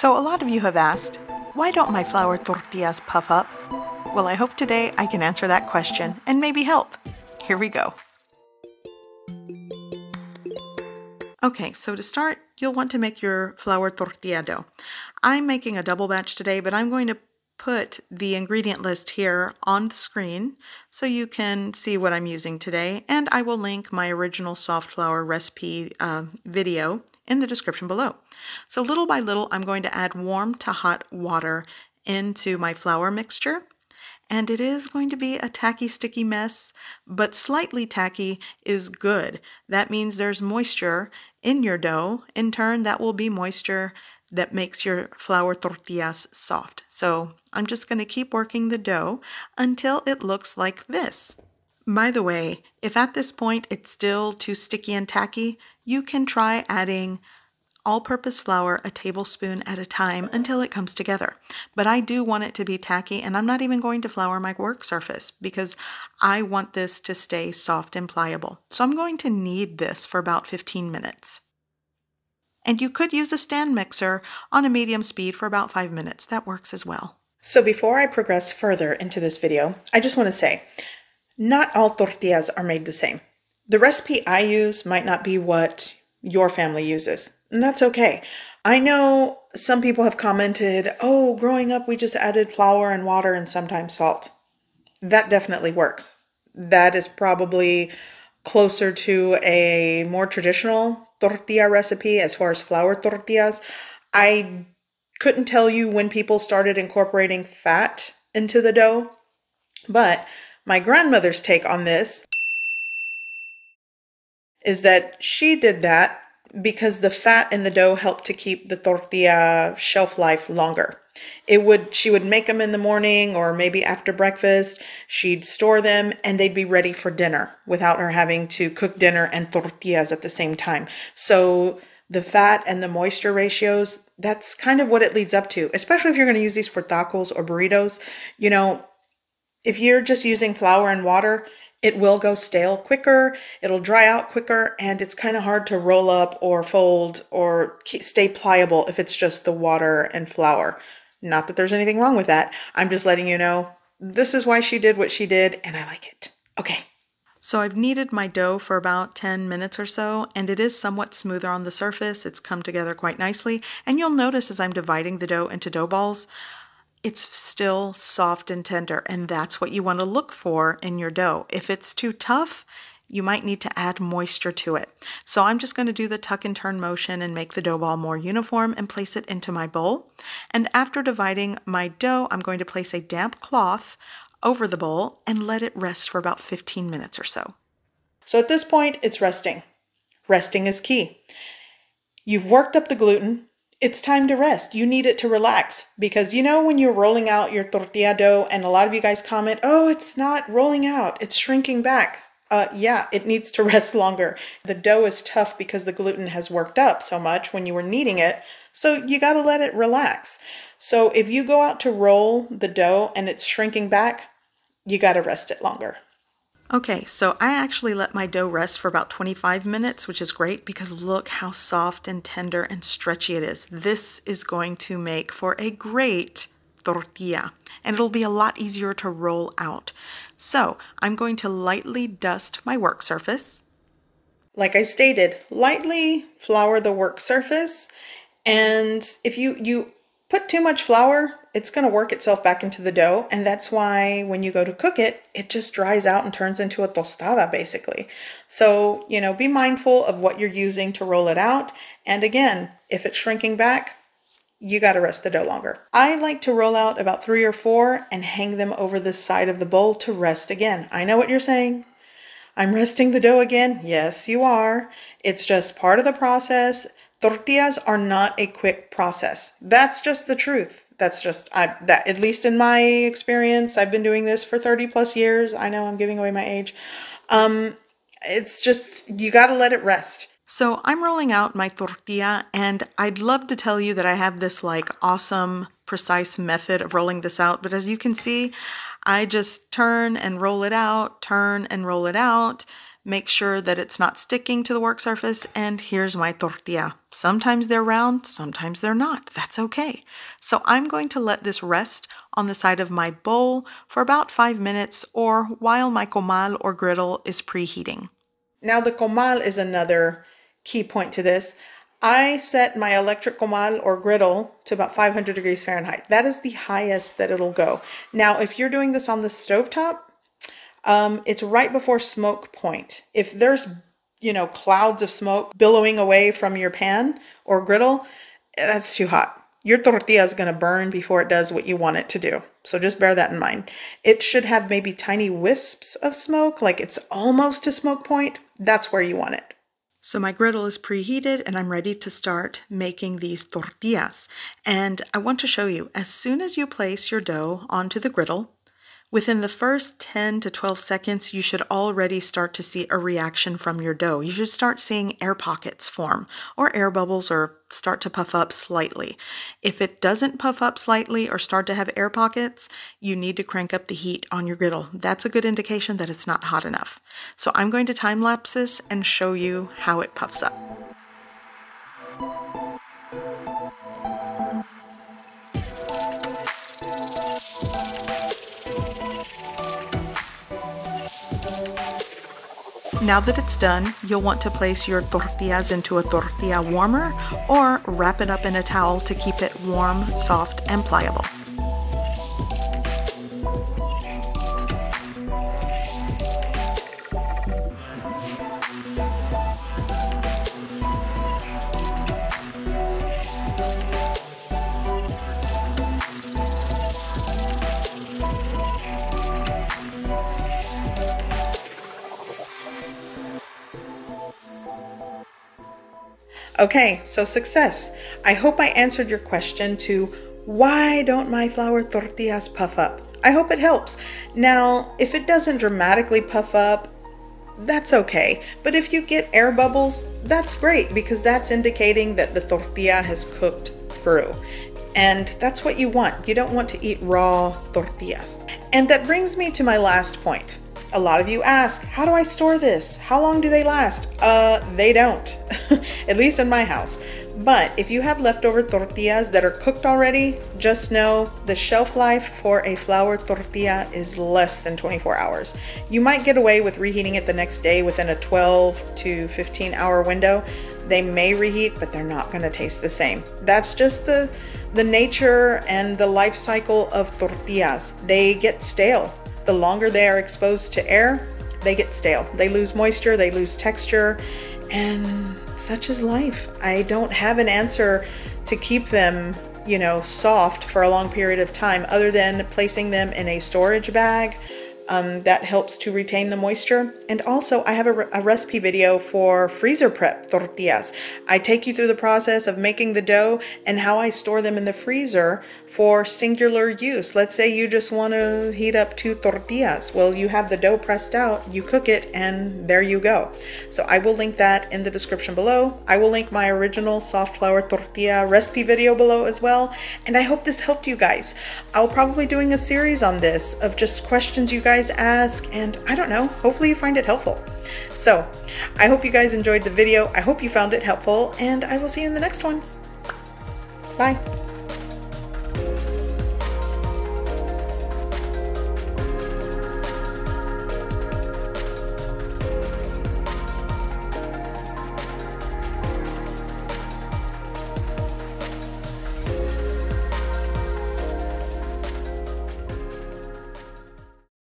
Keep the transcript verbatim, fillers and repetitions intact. So a lot of you have asked, why don't my flour tortillas puff up? Well, I hope today I can answer that question and maybe help. Here we go. Okay, so to start, you'll want to make your flour tortilla dough. I'm making a double batch today, but I'm going to put the ingredient list here on the screen so you can see what I'm using today, and I will link my original soft flour recipe uh, video in the description below. So little by little, I'm going to add warm to hot water into my flour mixture, and it is going to be a tacky, sticky mess, but slightly tacky is good. That means there's moisture in your dough. In turn, that will be moisture that makes your flour tortillas soft. So I'm just going to keep working the dough until it looks like this. By the way, if at this point it's still too sticky and tacky, you can try adding all-purpose flour a tablespoon at a time until it comes together. But I do want it to be tacky, and I'm not even going to flour my work surface because I want this to stay soft and pliable. So I'm going to knead this for about fifteen minutes. And you could use a stand mixer on a medium speed for about five minutes. That works as well. So before I progress further into this video, I just want to say, not all tortillas are made the same. The recipe I use might not be what your family uses, and that's okay. I know some people have commented, oh, growing up, we just added flour and water and sometimes salt. That definitely works. That is probably closer to a more traditional tortilla recipe as far as flour tortillas. I couldn't tell you when people started incorporating fat into the dough, but my grandmother's take on this is that she did that because the fat in the dough helped to keep the tortilla shelf life longer. It would, she would make them in the morning or maybe after breakfast. She'd store them and they'd be ready for dinner without her having to cook dinner and tortillas at the same time. So the fat and the moisture ratios, that's kind of what it leads up to, especially if you're going to use these for tacos or burritos. You know, if you're just using flour and water, it will go stale quicker, it'll dry out quicker, and it's kind of hard to roll up or fold or stay pliable if it's just the water and flour. Not that there's anything wrong with that. I'm just letting you know this is why she did what she did, and I like it. Okay. So I've kneaded my dough for about ten minutes or so, and it is somewhat smoother on the surface. It's come together quite nicely, and you'll notice as I'm dividing the dough into dough balls, it's still soft and tender, and that's what you want to look for in your dough. If it's too tough, you might need to add moisture to it. So I'm just going to do the tuck and turn motion and make the dough ball more uniform and place it into my bowl. And after dividing my dough, I'm going to place a damp cloth over the bowl and let it rest for about fifteen minutes or so. So at this point, it's resting. Resting is key. You've worked up the gluten. It's time to rest. You need it to relax because you know when you're rolling out your tortilla dough and a lot of you guys comment, oh, it's not rolling out, it's shrinking back. Uh, yeah, it needs to rest longer. The dough is tough because the gluten has worked up so much when you were kneading it, so you got to let it relax. So if you go out to roll the dough and it's shrinking back, you got to rest it longer. Okay, so I actually let my dough rest for about twenty-five minutes, which is great because look how soft and tender and stretchy it is. This is going to make for a great tortilla, and it'll be a lot easier to roll out. So I'm going to lightly dust my work surface. Like I stated, lightly flour the work surface, and if you, you put too much flour, it's going to work itself back into the dough, and that's why when you go to cook it, it just dries out and turns into a tostada, basically. So, you know, be mindful of what you're using to roll it out, and again, if it's shrinking back, you got to rest the dough longer. I like to roll out about three or four and hang them over the side of the bowl to rest again. I know what you're saying. I'm resting the dough again. Yes, you are. It's just part of the process. Tortillas are not a quick process. That's just the truth. That's just, I, that at least in my experience, I've been doing this for thirty plus years. I know I'm giving away my age. Um, it's just, you got to let it rest. So I'm rolling out my tortilla, and I'd love to tell you that I have this like awesome, precise method of rolling this out. But as you can see, I just turn and roll it out, turn and roll it out, Make sure that it's not sticking to the work surface, and here's my tortilla. Sometimes they're round, sometimes they're not. That's okay. So I'm going to let this rest on the side of my bowl for about five minutes or while my comal or griddle is preheating. Now the comal is another key point to this. I set my electric comal or griddle to about five hundred degrees Fahrenheit. That is the highest that it'll go. Now, if you're doing this on the stovetop, um, it's right before smoke point. If there's, you know, clouds of smoke billowing away from your pan or griddle, that's too hot. Your tortilla is going to burn before it does what you want it to do. So just bear that in mind. It should have maybe tiny wisps of smoke, like it's almost to smoke point. That's where you want it. So my griddle is preheated and I'm ready to start making these tortillas. And I want to show you, as soon as you place your dough onto the griddle, within the first ten to twelve seconds, you should already start to see a reaction from your dough. You should start seeing air pockets form or air bubbles or start to puff up slightly. If it doesn't puff up slightly or start to have air pockets, you need to crank up the heat on your griddle. That's a good indication that it's not hot enough. So I'm going to time lapse this and show you how it puffs up. Now that it's done, you'll want to place your tortillas into a tortilla warmer or wrap it up in a towel to keep it warm, soft, and pliable. Okay, so success. I hope I answered your question to why don't my flour tortillas puff up? I hope it helps. Now, if it doesn't dramatically puff up, that's okay. But if you get air bubbles, that's great because that's indicating that the tortilla has cooked through. And that's what you want. You don't want to eat raw tortillas. And that brings me to my last point. A lot of you ask, how do I store this? How long do they last? Uh, they don't, at least in my house. But if you have leftover tortillas that are cooked already, just know the shelf life for a flour tortilla is less than twenty-four hours. You might get away with reheating it the next day within a twelve to fifteen hour window. They may reheat, but they're not gonna taste the same. That's just the, the nature and the life cycle of tortillas. They get stale. The longer they are exposed to air, they get stale. They lose moisture, they lose texture, and such is life. I don't have an answer to keep them, you know, soft for a long period of time other than placing them in a storage bag. Um, that helps to retain the moisture. And also I have a, re a recipe video for freezer prep tortillas. I take you through the process of making the dough and how I store them in the freezer for singular use. Let's say you just want to heat up two tortillas. Well, you have the dough pressed out, you cook it, and there you go. So I will link that in the description below. I will link my original soft flour tortilla recipe video below as well. And I hope this helped you guys. I'll probably be doing a series on this of just questions you guys ask, and I don't know, hopefully you find it helpful. So I hope you guys enjoyed the video. I hope you found it helpful, and I will see you in the next one. Bye.